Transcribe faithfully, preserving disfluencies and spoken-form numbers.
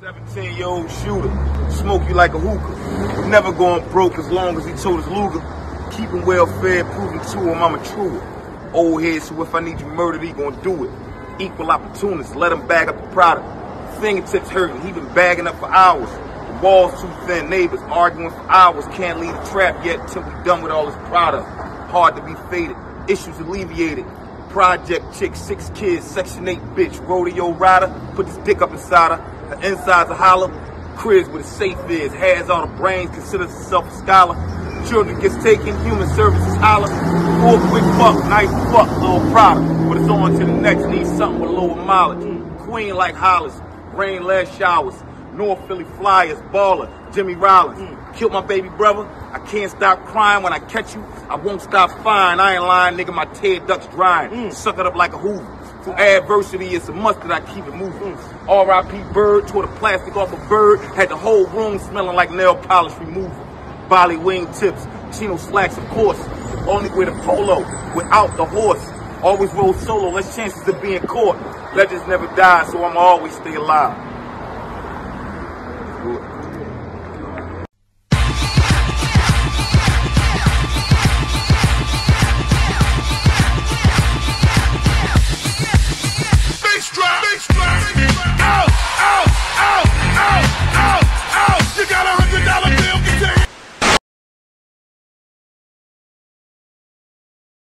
seventeen-year-old shooter, smoke you like a hookah. Never going broke as long as he told his Luger. Keep him well-fed, proving to him I'm a true old head, so if I need you murdered, he gonna do it. Equal opportunists, let him bag up the product. Fingertips hurting, he been bagging up for hours. The walls too thin, neighbors arguing for hours. Can't leave the trap yet till we done with all this product. Hard to be faded, issues alleviated. Project chick, six kids, section eight bitch, rodeo rider, put this dick up inside her, her insides a holler, cribs where the safe is, has all the brains, considers herself a scholar, children gets taken, human services holler, four quick fuck, nice fuck, little product, but it's on to the next, need something with a lower mileage, queen like Hollis, rain last showers, North Philly Flyers, baller, Jimmy Rollins, mm. killed my baby brother, I can't stop crying when I catch you, I won't stop fine, I ain't lying, nigga, my tear ducts drying, mm. suck it up like a hoover, through adversity it's a must that I keep it moving, mm. R I P Bird, tore the plastic off a bird, had the whole room smelling like nail polish remover, Bali wing tips, chino slacks of course, only wear the polo, without the horse, always roll solo, less chances of being caught, legends never die so I'ma always stay alive.